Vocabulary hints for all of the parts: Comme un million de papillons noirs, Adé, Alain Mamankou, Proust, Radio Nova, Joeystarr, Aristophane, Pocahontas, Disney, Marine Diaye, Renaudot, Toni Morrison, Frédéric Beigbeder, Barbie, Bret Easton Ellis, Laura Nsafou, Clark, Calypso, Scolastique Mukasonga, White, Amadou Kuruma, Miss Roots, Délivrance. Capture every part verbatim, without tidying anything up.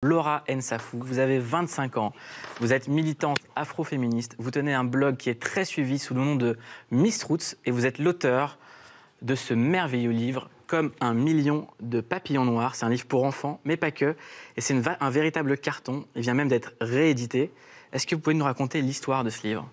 Laura Nsafou, vous avez vingt-cinq ans, vous êtes militante afroféministe, vous tenez un blog qui est très suivi sous le nom de Miss Roots et vous êtes l'auteur de ce merveilleux livre « Comme un million de papillons noirs ». C'est un livre pour enfants, mais pas que, et c'est un véritable carton. Il vient même d'être réédité. Est-ce que vous pouvez nous raconter l'histoire de ce livre ?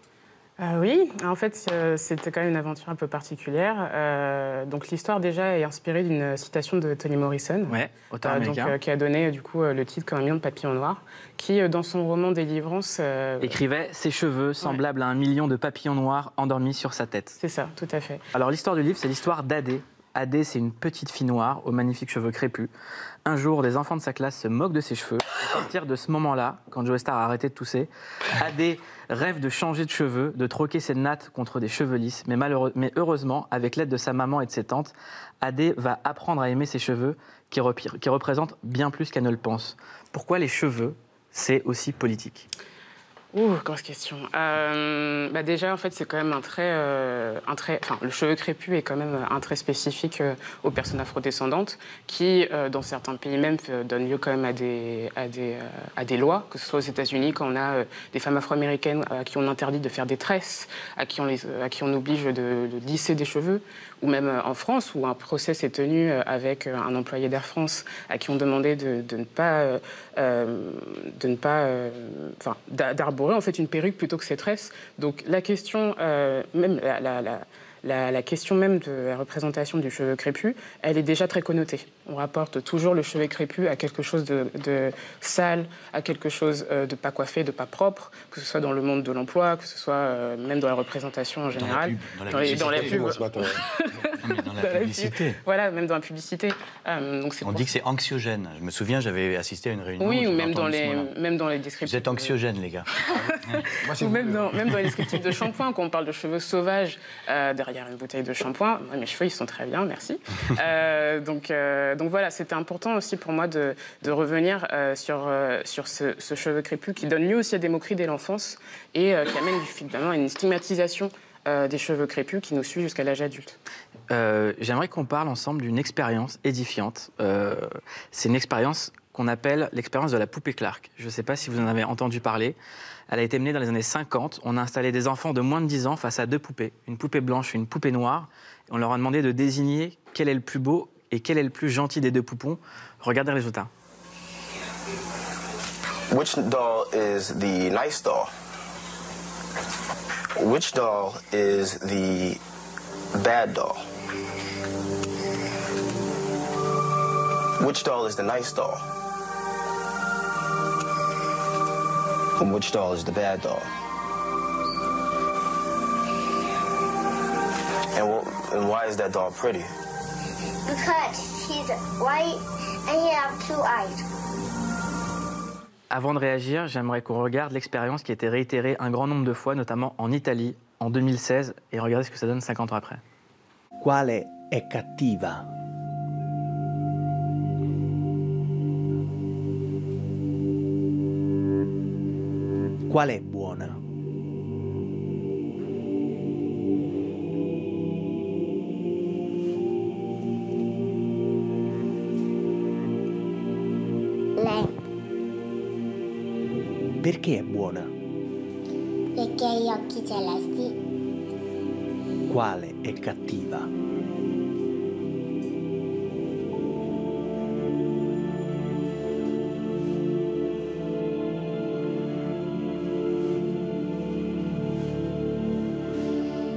Euh, oui, en fait, c'était quand même une aventure un peu particulière. Euh, donc l'histoire déjà est inspirée d'une citation de Toni Morrison, ouais, auteur euh, américain. Donc, euh, qui a donné du coup le titre Comme un million de papillons noirs, qui dans son roman Délivrance euh... écrivait ses cheveux semblables ouais. à un million de papillons noirs endormis sur sa tête. C'est ça, tout à fait. Alors l'histoire du livre, c'est l'histoire d'Adé. Adé, c'est une petite fille noire aux magnifiques cheveux crépus. Un jour, des enfants de sa classe se moquent de ses cheveux. À partir de ce moment-là, quand Joe Star a arrêté de tousser, Adé rêve de changer de cheveux, de troquer ses nattes contre des cheveux lisses. Mais, malheureux... Mais heureusement, avec l'aide de sa maman et de ses tantes, Adé va apprendre à aimer ses cheveux qui, rep... qui représentent bien plus qu'elle ne le pense. Pourquoi les cheveux, c'est aussi politique ? Ouh, grosse question. Euh, bah déjà, en fait, c'est quand même un trait, euh, un trait... Enfin, le cheveu crépus est quand même un trait spécifique euh, aux personnes afrodescendantes qui, euh, dans certains pays même, euh, donnent lieu quand même à des, à des, euh, à des lois, que ce soit aux États-Unis, quand on a euh, des femmes afro-américaines à qui on interdit de faire des tresses, à qui on, les, à qui on oblige de, de lisser des cheveux, ou même euh, en France, où un procès s'est tenu euh, avec euh, un employé d'Air France à qui on demandait de, de ne pas... Euh, de ne pas... Enfin, euh, d'arborer en fait une perruque plutôt que ses tresses. Donc la question, euh, même la, la, la, la, la question même de la représentation du cheveu crépus, elle est déjà très connotée. On rapporte toujours le cheveu crépus à quelque chose de, de sale, à quelque chose de pas coiffé, de pas propre, que ce soit dans le monde de l'emploi, que ce soit euh, même dans la représentation en général. Dans la pub, dans la publicité. Voilà, même dans la publicité. Euh, donc on pour... dit que c'est anxiogène. Je me souviens, j'avais assisté à une réunion. Oui, ou même dans, les, même dans les descriptifs. Vous êtes anxiogène, de... les gars. Moi, ou même dans, même dans les descriptifs de shampoing, quand on parle de cheveux sauvages euh, derrière une bouteille de shampoing. Mes cheveux, ils sont très bien, merci. Euh, donc, euh, donc voilà, c'était important aussi pour moi de, de revenir euh, sur, euh, sur ce, ce cheveu crépus qui donne lieu aussi à des moqueries dès l'enfance et euh, qui amène finalement à une stigmatisation Euh, des cheveux crépus qui nous suit jusqu'à l'âge adulte. Euh, J'aimerais qu'on parle ensemble d'une expérience édifiante. Euh, c'est une expérience qu'on appelle l'expérience de la poupée Clark. Je ne sais pas si vous en avez entendu parler. Elle a été menée dans les années cinquante. On a installé des enfants de moins de dix ans face à deux poupées, une poupée blanche et une poupée noire. On leur a demandé de désigner quel est le plus beau et quel est le plus gentil des deux poupons. Regardez les résultats. Which doll is the nice doll? Which doll is the bad doll? Which doll is the nice doll? And which doll is the bad doll? And, what, and why is that doll pretty? Because she's white and you have two eyes. Avant de réagir, j'aimerais qu'on regarde l'expérience qui a été réitérée un grand nombre de fois, notamment en Italie, en deux mille seize, et regardez ce que ça donne cinquante ans après. Quale è cattiva? Quale è buona? Perché è buona? Perché ha gli occhi celesti. Quale è cattiva?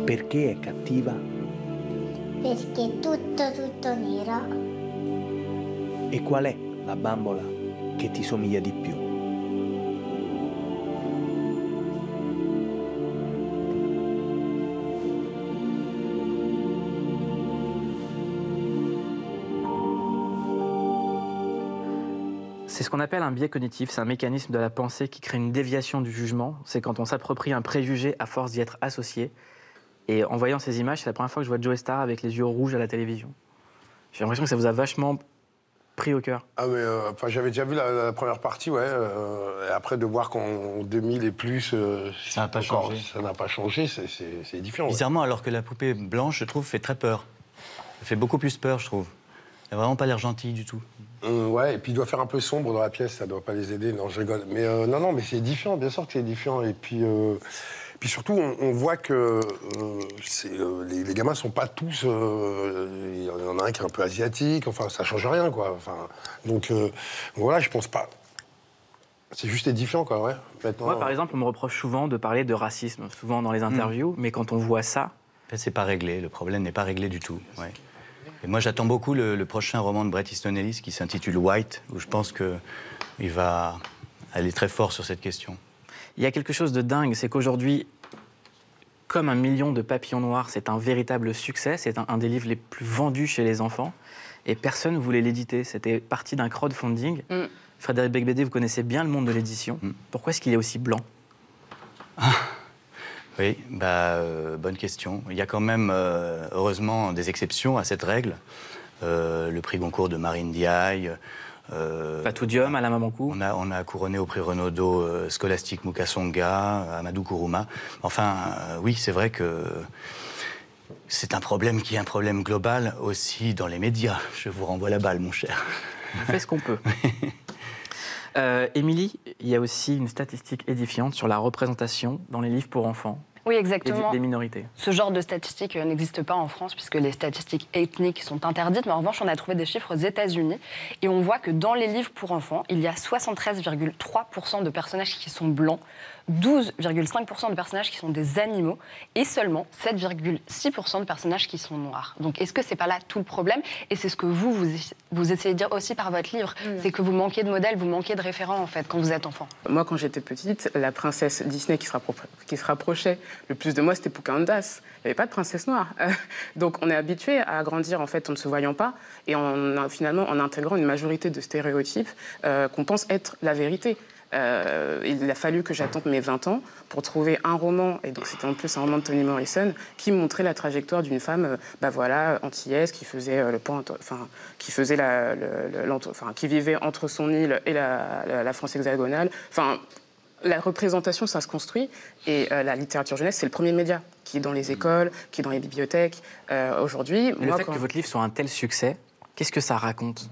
Perché è cattiva? Perché tutto tutto nero. E qual è la bambola che ti somiglia di più? C'est ce qu'on appelle un biais cognitif, c'est un mécanisme de la pensée qui crée une déviation du jugement. C'est quand on s'approprie un préjugé à force d'y être associé. Et en voyant ces images, c'est la première fois que je vois Joe Star avec les yeux rouges à la télévision. J'ai l'impression que ça vous a vachement pris au cœur. Ah mais, euh, enfin, j'avais déjà vu la, la première partie, ouais. Euh, après, de voir qu'en deux mille et plus, euh, ça n'a pas encore, changé. Ça n'a pas changé, c'est édifiant. Bizarrement, ouais. Alors que la poupée blanche, je trouve, fait très peur. Elle fait beaucoup plus peur, je trouve. Il n'a vraiment pas l'air gentil du tout. Mmh, ouais, et puis il doit faire un peu sombre dans la pièce, ça ne doit pas les aider. Non, je rigole. Mais euh, non, non, mais c'est édifiant, bien sûr que c'est édifiant. Et puis, euh, puis surtout, on, on voit que euh, euh, les, les gamins ne sont pas tous... Il euh, y en a un qui est un peu asiatique, enfin, ça ne change rien, quoi. Enfin, donc, euh, voilà, je pense pas. C'est juste édifiant, quoi, ouais. Maintenant, moi, par exemple, on me reproche souvent de parler de racisme, souvent dans les interviews, mmh. mais quand on voit ça... C'est pas réglé, le problème n'est pas réglé du tout, ouais. Et moi, j'attends beaucoup le, le prochain roman de Bret Easton Ellis qui s'intitule White, où je pense qu'il va aller très fort sur cette question. Il y a quelque chose de dingue, c'est qu'aujourd'hui, Comme un million de papillons noirs, c'est un véritable succès, c'est un, un des livres les plus vendus chez les enfants, et personne ne voulait l'éditer. C'était parti d'un crowdfunding. Mm. Frédéric Beigbeder, vous connaissez bien le monde de l'édition. Mm. Pourquoi est-ce qu'il est aussi blanc? Oui, bah, euh, bonne question. Il y a quand même, euh, heureusement, des exceptions à cette règle. Euh, le prix Goncourt de Marine Diaye. Euh, Fatoudium, Alain Mamankou. On a, on a couronné au prix Renaudot euh, Scolastique Mukasonga, Amadou Kuruma. Enfin, euh, oui, c'est vrai que c'est un problème qui est un problème global aussi dans les médias. Je vous renvoie la balle, mon cher. On fait ce qu'on peut. Émilie, euh, il y a aussi une statistique édifiante sur la représentation dans les livres pour enfants. Oui, exactement. Des minorités. Ce genre de statistiques n'existe pas en France puisque les statistiques ethniques sont interdites. Mais en revanche, on a trouvé des chiffres aux États-Unis et on voit que dans les livres pour enfants, il y a soixante-treize virgule trois pour cent de personnages qui sont blancs, douze virgule cinq pour cent de personnages qui sont des animaux et seulement sept virgule six pour cent de personnages qui sont noirs. Donc, est-ce que c'est pas là tout le problème? Et c'est ce que vous, vous, vous essayez de dire aussi par votre livre. Mmh. C'est que vous manquez de modèles, vous manquez de référents, en fait, quand vous êtes enfant. Moi, quand j'étais petite, la princesse Disney qui se, rappro qui se rapprochait le plus de moi, c'était Pocahontas. Il n'y avait pas de princesse noire. Euh, donc on est habitué à grandir en fait en ne se voyant pas et en, finalement en intégrant une majorité de stéréotypes euh, qu'on pense être la vérité. Euh, il a fallu que j'attende mes vingt ans pour trouver un roman, et donc c'était en plus un roman de Toni Morrison, qui montrait la trajectoire d'une femme, euh, bah voilà, antillaise, qui faisait euh, le point, enfin, qui faisait la, le, le, enfin, qui vivait entre son île et la, la, la France hexagonale. Enfin, la représentation, ça se construit, et euh, la littérature jeunesse, c'est le premier média qui est dans les écoles, qui est dans les bibliothèques. Euh, Aujourd'hui, le fait quand... que votre livre soit un tel succès, qu'est-ce que ça raconte?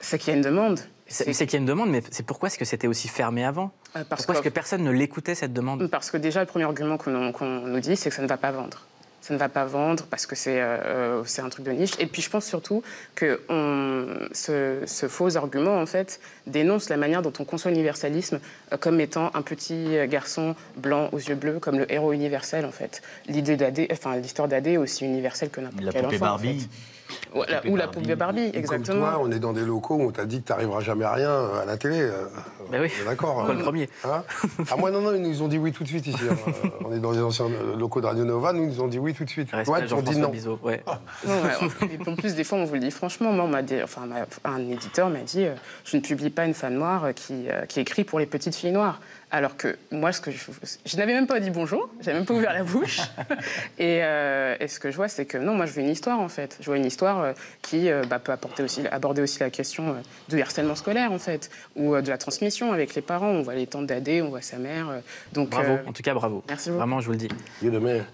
C'est qu'il y a une demande. C'est qu'il y a une demande, mais c'est pourquoi est-ce que c'était aussi fermé avant? euh, parce Pourquoi est-ce que personne ne l'écoutait, cette demande? Parce que déjà, le premier argument qu'on qu'on nous dit, c'est que ça ne va pas vendre. Ça ne va pas vendre parce que c'est euh, un truc de niche. Et puis je pense surtout que on, ce, ce faux argument, en fait, dénonce la manière dont on conçoit l'universalisme euh, comme étant un petit garçon blanc aux yeux bleus, comme le héros universel, en fait. L'idée d'Adé, enfin, l'histoire d'Adé est aussi universelle que n'importe quel enfant, en fait. Ou la, ou la poupée Barbie, exactement. Comme toi, on est dans des locaux où on t'a dit que t'arriveras jamais à rien à la télé. Ben oui, d'accord. Moi, hein, le premier. Hein, ah, moi, non, non, ils nous ont dit oui tout de suite ici. Hein. On est dans les anciens locaux de Radio Nova, nous, ils nous ont dit oui tout de suite. Toi, ils ont dit non. Biseau, ouais. Ah. Non ouais, et en plus, des fois, on vous le dit franchement. Moi, on m'a dit, enfin, un éditeur m'a dit euh, je ne publie pas une femme noire qui, euh, qui écrit pour les petites filles noires. Alors que moi, ce que je, je n'avais même pas dit bonjour, j'avais même pas ouvert la bouche. Et, euh, et ce que je vois, c'est que non, moi, je veux une histoire, en fait. Je vois une histoire euh, qui euh, bah, peut apporter aussi, aborder aussi la question euh, du harcèlement scolaire, en fait, ou euh, de la transmission avec les parents. On voit les tantes d'Adé, on voit sa mère. Euh, donc, bravo, euh, en tout cas, bravo. Merci beaucoup. Vraiment, je vous le dis. Dieu de mère.